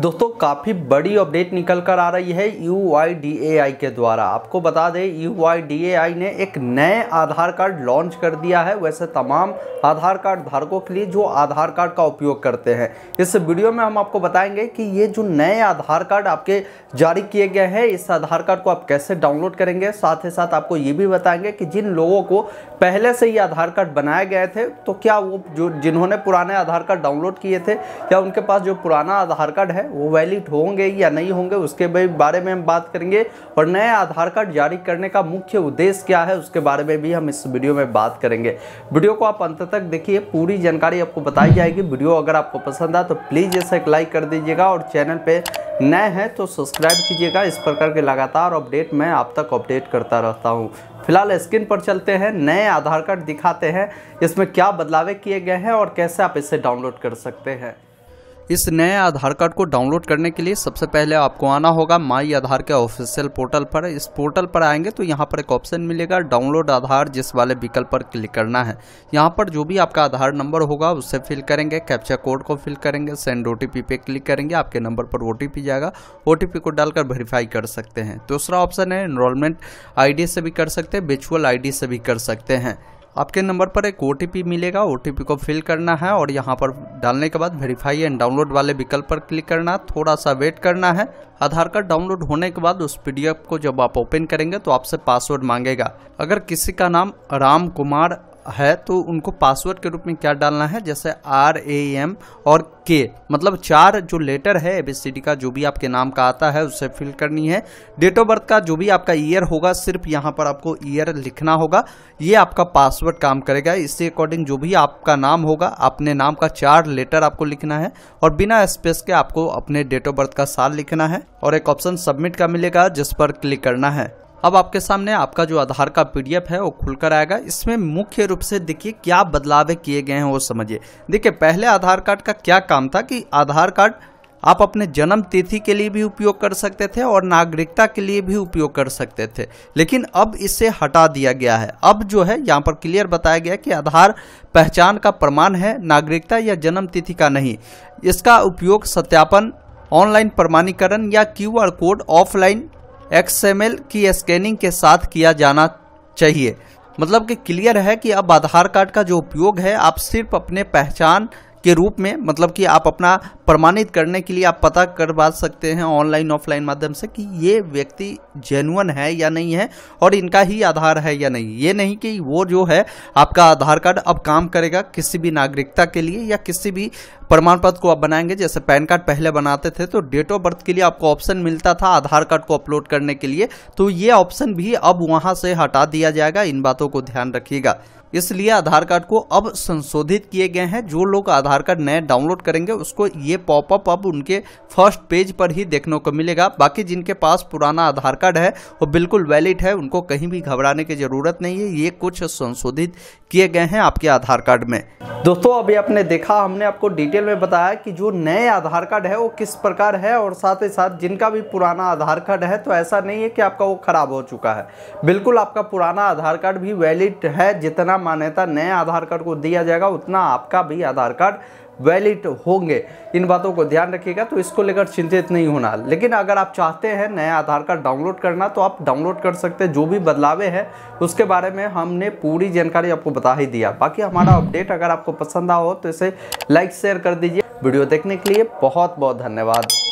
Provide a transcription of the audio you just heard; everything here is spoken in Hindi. दोस्तों काफ़ी बड़ी अपडेट निकल कर आ रही है UIDAI के द्वारा। आपको बता दें UIDAI ने एक नए आधार कार्ड लॉन्च कर दिया है, वैसे तमाम आधार कार्ड धारकों के लिए जो आधार कार्ड का उपयोग करते हैं। इस वीडियो में हम आपको बताएंगे कि ये जो नए आधार कार्ड आपके जारी किए गए हैं, इस आधार कार्ड को आप कैसे डाउनलोड करेंगे। साथ ही साथ आपको ये भी बताएंगे कि जिन लोगों को पहले से ही आधार कार्ड बनाए गए थे, तो क्या वो जिन्होंने पुराने आधार कार्ड डाउनलोड किए थे, या उनके पास जो पुराना आधार कार्ड है वो वैलिड होंगे या नहीं होंगे, उसके बारे में हम बात करेंगे। और नए आधार कार्ड जारी करने का मुख्य उद्देश्य क्या है, उसके बारे में भी हम इस वीडियो में बात करेंगे। वीडियो को आप अंत तक देखिए, पूरी जानकारी आपको बताई जाएगी। वीडियो अगर आपको पसंद आए तो प्लीज़ इसे एक लाइक कर दीजिएगा, और चैनल पे नए हैं तो सब्सक्राइब कीजिएगा। इस प्रकार के लगातार अपडेट मैं आप तक अपडेट करता रहता हूँ। फिलहाल स्क्रीन पर चलते हैं, नए आधार कार्ड दिखाते हैं, इसमें क्या बदलाव किए गए हैं और कैसे आप इसे डाउनलोड कर सकते हैं। इस नए आधार कार्ड को डाउनलोड करने के लिए सबसे पहले आपको आना होगा माई आधार के ऑफिशियल पोर्टल पर। इस पोर्टल पर आएंगे तो यहाँ पर एक ऑप्शन मिलेगा डाउनलोड आधार, जिस वाले विकल्प पर क्लिक करना है। यहाँ पर जो भी आपका आधार नंबर होगा उससे फिल करेंगे, कैप्चा कोड को फिल करेंगे, सेंड OTP पे क्लिक करेंगे, आपके नंबर पर OTP जाएगा, OTP को डालकर वेरीफाई कर सकते हैं। दूसरा ऑप्शन है इनरोलमेंट ID से भी कर सकते हैं, वर्चुअल ID से भी कर सकते हैं। आपके नंबर पर एक OTP मिलेगा, OTP को फिल करना है और यहाँ पर डालने के बाद वेरीफाई एंड डाउनलोड वाले विकल्प पर क्लिक करना है। थोड़ा सा वेट करना है। आधार कार्ड डाउनलोड होने के बाद उस PDF को जब आप ओपन करेंगे तो आपसे पासवर्ड मांगेगा। अगर किसी का नाम राम कुमार है तो उनको पासवर्ड के रूप में क्या डालना है, जैसे RAM और K, मतलब 4 जो लेटर है ABCD का जो भी आपके नाम का आता है उसे फिल करनी है। डेट ऑफ बर्थ का जो भी आपका ईयर होगा, सिर्फ यहाँ पर आपको ईयर लिखना होगा। ये आपका पासवर्ड काम करेगा। इसके अकॉर्डिंग जो भी आपका नाम होगा, अपने नाम का 4 लेटर आपको लिखना है और बिना स्पेस के आपको अपने डेट ऑफ बर्थ का साल लिखना है। और एक ऑप्शन सबमिट का मिलेगा जिस पर क्लिक करना है। अब आपके सामने आपका जो आधार का PDF है वो खुलकर आएगा। इसमें मुख्य रूप से देखिए क्या बदलाव किए गए हैं वो समझिए। देखिए पहले आधार कार्ड का क्या काम था कि आधार कार्ड आप अपने जन्म तिथि के लिए भी उपयोग कर सकते थे और नागरिकता के लिए भी उपयोग कर सकते थे, लेकिन अब इसे हटा दिया गया है। अब जो है यहाँ पर क्लियर बताया गया कि आधार पहचान का प्रमाण है, नागरिकता या जन्म तिथि का नहीं। इसका उपयोग सत्यापन, ऑनलाइन प्रमाणीकरण या QR कोड, ऑफलाइन XML की स्कैनिंग के साथ किया जाना चाहिए। मतलब कि क्लियर है कि अब आधार कार्ड का जो उपयोग है, आप सिर्फ अपने पहचान के रूप में, मतलब कि आप अपना प्रमाणित करने के लिए आप पता करवा सकते हैं ऑनलाइन ऑफलाइन माध्यम से कि ये व्यक्ति जेन्युइन है या नहीं है और इनका ही आधार है या नहीं। ये नहीं कि वो जो है आपका आधार कार्ड अब काम करेगा किसी भी नागरिकता के लिए या किसी भी प्रमाण पत्र को आप बनाएंगे। जैसे पैन कार्ड पहले बनाते थे तो डेट ऑफ बर्थ के लिए आपको ऑप्शन मिलता था आधार कार्ड को अपलोड करने के लिए, तो ये ऑप्शन भी अब वहाँ से हटा दिया जाएगा। इन बातों को ध्यान रखिएगा। इसलिए आधार कार्ड को अब संशोधित किए गए हैं। जो लोग आधार कार्ड नए डाउनलोड करेंगे उसको ये पॉपअप अब उनके फर्स्ट पेज पर ही देखने को मिलेगा। बाकी जिनके पास पुराना आधार कार्ड है वो बिल्कुल वैलिड है, उनको कहीं भी घबराने की ज़रूरत नहीं है। ये कुछ संशोधित किए गए हैं आपके आधार कार्ड में। दोस्तों अभी आपने देखा, हमने आपको डिटेल में बताया कि जो नए आधार कार्ड है वो किस प्रकार है, और साथ ही साथ जिनका भी पुराना आधार कार्ड है तो ऐसा नहीं है कि आपका वो खराब हो चुका है। बिल्कुल आपका पुराना आधार कार्ड भी वैलिड है। जितना मान्यता नए आधार कार्ड को दिया जाएगा उतना आपका भी आधार कार्ड वैलिड होंगे। इन बातों को ध्यान रखिएगा, तो इसको लेकर चिंतित नहीं होना। लेकिन अगर आप चाहते हैं नया आधार कार्ड डाउनलोड करना तो आप डाउनलोड कर सकते हैं। जो भी बदलाव है उसके बारे में हमने पूरी जानकारी आपको बता ही दिया। बाकी हमारा अपडेट अगर आपको पसंद आया हो तो इसे लाइक शेयर कर दीजिए। वीडियो देखने के लिए बहुत बहुत धन्यवाद।